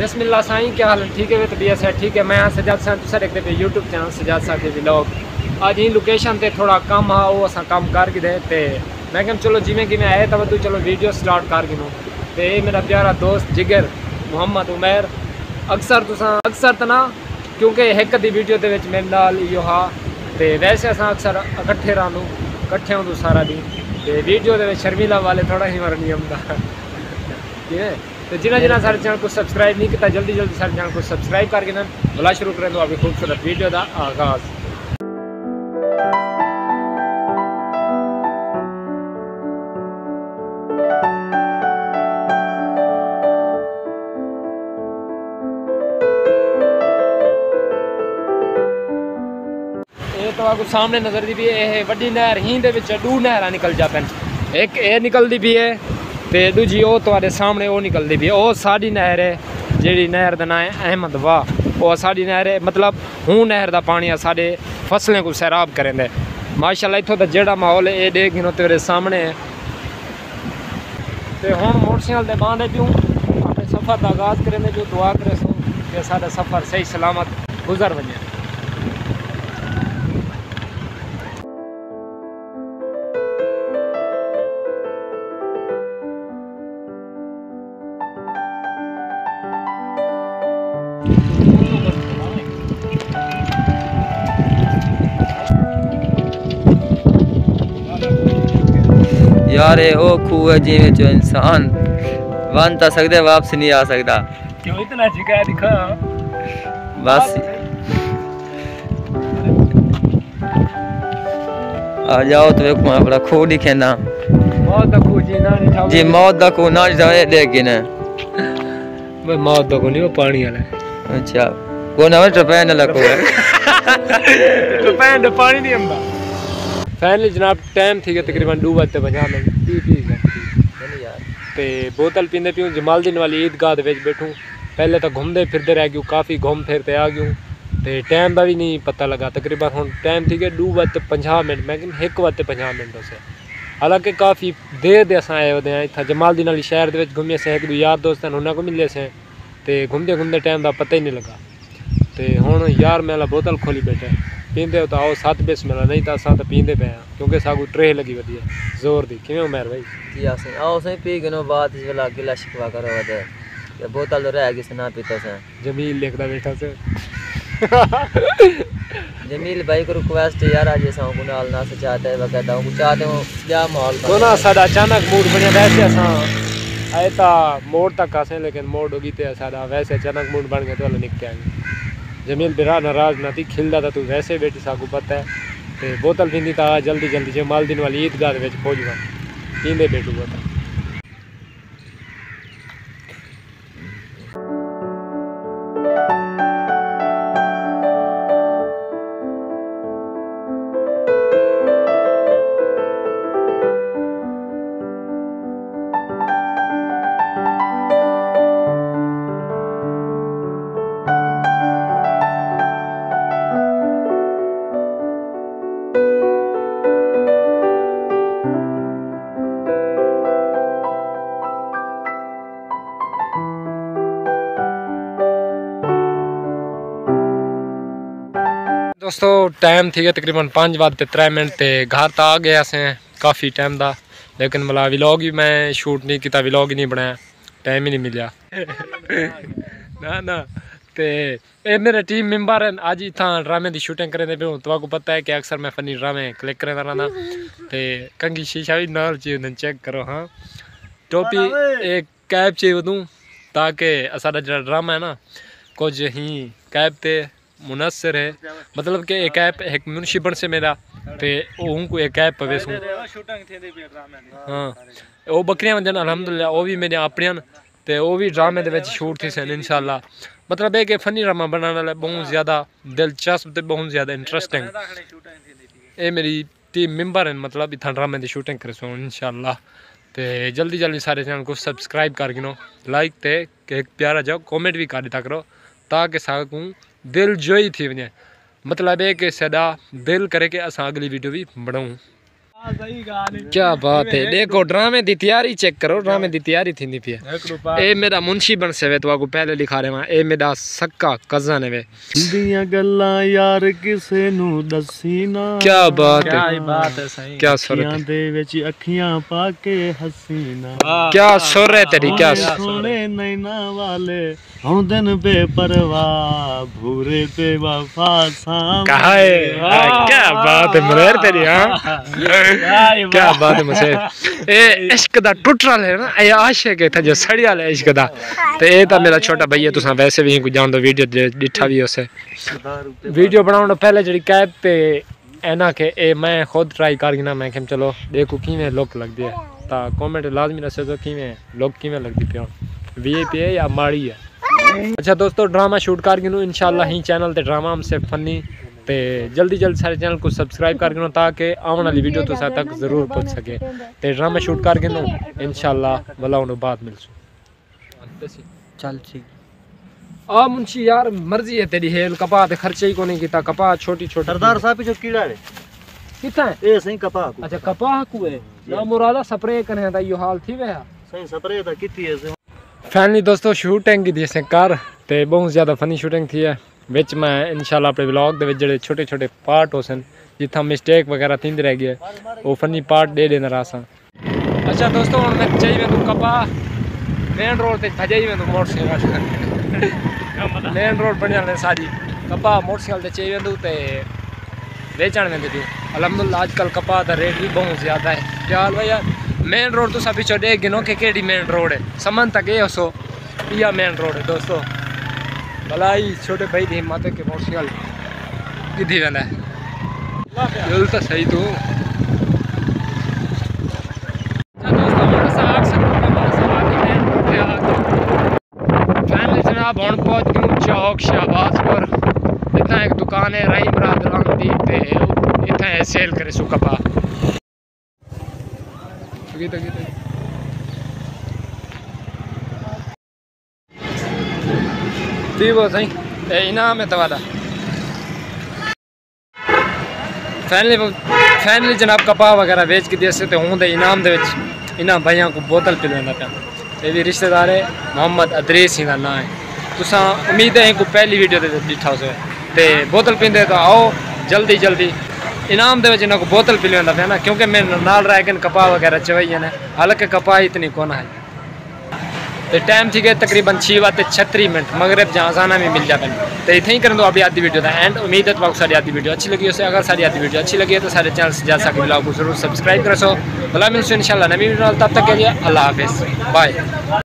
बिस्मिल्लाह साईं, क्या हाल है? ठीक है, वे तबीयत है ठीक है। मैं सजाद साईं, तुम देखते पे YouTube channel Sajjad Sain vlog. अज इन लोकेशन ते थोड़ा कम आ, वो असा कम कर के ते मैं कह चलो जिमें कि मैं आया तब तू चलो वीडियो स्टार्ट कर गिनूँ। तो ये मेरा प्यारा दोस्त जिगर मुहम्मद उमैर, अक्सर तुसा अक्सर तो ना क्योंकि एक दी वीडियो के मेरे नाल इो हा, तो वैसे अस अक्सर इकट्ठे रहूँ इकट्ठे हों सारा दिन। तो वीडियो के शर्मिला वाले थोड़ा ही मर नहीं आता ठीक है। तो जिन्हें जिन्हें सारे चैनल को सबसक्राइब नहीं किया, जल्दी जल्दी सारे चैनल को सबसक्राइब करके ना भला शुरू करें। तो आपकी खूबसूरत वीडियो का आगाज़। तो सामने नजर दी भी है वड्डी नहर, हींद दू नहर निकल जा पैन, एक ये निकलती भी है तो दूजी वो थोड़े सामने वो निकलती भी है। वो साड़ी नहर है, जी नहर का नाम है अहमद वाह। वो साड़ी नहर है, मतलब हूँ नहर का पानी साढ़े फसलें को सैराब करेंदे। माशाल्लाह इतों का जोड़ा माहौल है, ये देख गिनो तेरे सामने है। तो हम मोटरसाइकिल बांधे प्यूँ, अपने सफ़र का आगाज़ करेंदे प्यूँ। दुआ करे सो कि सारा सफ़र सही सलामत गुजर वजे। यार ओ खूह है जिमें जो इंसान बन तो सकता वापस नहीं आ सकता। क्यों इतना झिका दिखा? बस आ जाओ तो अपना खूह दिखे ना, मौत का खूह जी, मौत का खूह ना देखे ना, मौत का खूह नहीं वो पानी वाला। अच्छा को ना टपैन लगो टपैन पानी नहीं आंदा। फाइनली जनाब टाइम थी गया तकरीबन 2:50 बोतल पींदे पीऊँ जमालदीन वाली ईदगाह बैठूँ। पहले तो घूमते फिरते रह गयूँ, काफ़ी घूम फिरते आ गयूँ तो टाइम का भी नहीं पता लगा। तकरीबन हम टाइम थी गया 2:50 मैं कि 1:50 उस। हालांकि काफ़ी देर दे अस आए हुए हैं, इतना जमालदीन वाली शहर के घूमे असें। एक दो यार दोस्त उन्होंने को मिले असें तो घूमते घूमते टाइम का पता ही नहीं लगा। तो हूँ यार मैं बोतल खोली बैठे पींदे तो आओ साथ बेस मिला, नहीं तो असा तो पींदे पे क्योंकि सागू ट्रे लगी वही है जोर दी। कि उमैर भाई जी असें आओ असें पी गो बाद गिला शिकवा करो ते बोतल तो रह गई से ना पीता से। जमील लिखता बैठा से जमील भाई को रिक्वेस्ट यार आज असा कुनाल ना से चाहते है वगैरह हूं चाहते हो क्या माहौल को ना साडा अचानक मूड बनया। वैसे असा आए ता मोड़ तक असें, लेकिन मोड़ होगी ते साडा वैसे अचानक मूड बन गया तो हल निकल आएंगे। जमील बिरा नाराज ना थी खिलदा था तू वैसे बेटी सागू पता है। तो बोतल पींदी था जल्दी जल्दी जो मालदीन वाली ईदगाह खोजगा पींदे बेटू बोतल। दोस्तों टाइम थी तकरीबन 5:03 तो घर तो आ गए असें काफ़ी टाइम का, लेकिन मतलब व्लॉग भी मैं शूट नहीं किया, व्लॉग ही नहीं बनाया, टाइम ही नहीं मिला ना ना। तो ये मेरे टीम मेंबर हैं, अज इतना ड्रामे की शूटिंग करेंदे पे। तो आपको पता है कि अक्सर मैं फनी ड्रामे क्लिक करेंदा रहा। तो कंघी शीशा भी नाल चीज चेक करो हाँ, टोपी एक कैप चीज दूँ ताकि सारा जो ड्रामा है ना कुछ ही कैप ते मुनसर है। मतलब कि एक ऐप एक म्यूनसिपल से मेरा तो उनको एक ऐप पवे सो हाँ वो बकरियां वजन अलहमदुलिल्लाह वो भी मेरे अपने तो वो भी ड्रामे के शूट थी सन इंशाल्लाह। मतलब है कि फनी ड्रामा बनाने बहुत ज़्यादा दिलचस्प तो बहुत ज़्यादा इंटरेस्टिंग ये मेरी टीम मेंबर हैं, मतलब इतना ड्रामे की शूटिंग करे सो इंशाल्लाह। तो जल्दी जल्दी सारे चैनल को सब्सक्राइब कर गिनो, लाइक तो एक प्यारा जाओ कॉमेंट भी कर दिता करो ताकि साकूँ दिल जोई थी वने। मतलब है कि सदा दिल करे कि अस अगली वीडियो भी बनाऊँ। क्या बात है। देखो ड्रामे की तैयारी चेक करो, ड्रामे की तैयारी थी पी है। ए मेरा मुंशी बन से वे तो आपको पहले लिखा रहे, ए मेरा सक्का कजन है वे। यार किसे नु दसी ना, क्या बात है, क्या बात है सही। क्या सुर है दे विच अखियां पाके हसीना, क्या सुर है तेरी, क्या सोने नैना वाले हुन दिन बेपरवाह भूरे बेवफा सा कहा है। क्या बात है मरेर तेरी, हां क्या बात है मुझे। ए इश्क दा टुटरा ले ना, ए आशिक था जो सड़िया ले इश्क दा। ते ए ता मेरा छोटा भाई है, तुसा वैसे भी कोई जान दो वीडियो डिठा भी उसे वीडियो बनाउन पहले जड़ी कैप पे एना के ए मैं खुद ट्राई कर ना। मैं केम चलो देखो कीवें लुक लगदी है ता कमेंट लाजमी रसो तो कीवें लुक कीवें लगदी पियो, वीआईपी है या माड़ी है। अच्छा दोस्तों ड्रामा शूट कर गिनू इंशाल्लाह ही चैनल ते ड्रामा हमसे फनी ते जल्दी सारे चैनल को सब्सक्राइब कर गिनो ताकि आने वाली वीडियो तो साथ तक जरूर पहुंच सके। ते ड्रामा शूट कर गिनो इंशाल्लाह वाला उन बाद मिलसू। चल ठीक आ मुंशी यार, मर्जी है तेरी हेल। कपा ते खर्चे ही कोने कीता, कपा छोटी छोटी सरदार साहब जो कीड़ा है किथा है ए सही कपा। अच्छा कपा को है ना मुरादा स्प्रे करने दा यो हाल थी वे सही स्प्रे दा कीती है। फाइनली दोस्तों शूटिंग की दिस कर ते बहुत ज्यादा फनी शूटिंग थी है। विच मैं इंशाल्लाह अपने ब्लॉग के जोड़े छोटे छोटे पार्ट हो सन जिथा मिस्टेक वगैरह थींद रह गए वो फनी पार्ट दे देना रहा सन। अच्छा दोस्तों मैं चाहिए मैं कपा मेन रोड पे भजाई मैं मोटरसाइकिल मेन रोड बन जाने साजी कपा मोटरसाइकिल ते चाहिए तो बेचण में दी। अलहमदुलिल्लाह आजकल कपा का रेट भी बहुत ज़्यादा है। क्या भैया मेन रोड तुसा पिछो दे गिनो कि केड़ी मेन रोड है, समझ तक ये हसो यह मेन रोड है दोस्तों। भलाई छोटे भाई दी हिम्मत के मोटरसाइकिल किधी वाला है जल तो सही तू। अच्छा दोस्तों मेरा साग सकूंगा मेरा साग ही है क्या फैमिली जनाब हूं पहुंच गए चौक शाहबाज पर। इतना एक दुकान है राई बरादरान दी ते इतना सेल करे सु कपा। इनाम है तवाला फैनली जनाब कपा वगैरह बेच के दिए तो हूँ तो इनाम दे इन्होंने भाइयों को बोतल पिलवा पाया। ये भी रिश्तेदार है मोहम्मद अदरेस ही ना है। तुस उम्मीद है इनको पहली वीडियो दिखा उस बोतल पींदे तो आओ जल्दी जल्दी इनाम दे इन्हों को बोतल पिलवा पाया ना क्योंकि मेरे नाल रह गए कपा वगैरह चवाइया ने। हालांकि कपा इतनी कौन है तो टाइम थी गए तकरीबन 6:36 मगरब जहाँ जाना में मिल जाता है। तो इतना ही करें तो अभी आधी वीडियो था एंड उम्मीद है तो सारी आधी वीडियो अच्छी लगी उसे। अगर सारी आधी वीडियो अच्छी लगी है तो सारे चैनल सज्जद साकी व्लॉग को जरूर सब्सक्राइब करो। भला मिलूँ इंशाल्लाह नई वीडियो, तब तक के लिए अल्लाह हाफिज़ बाय।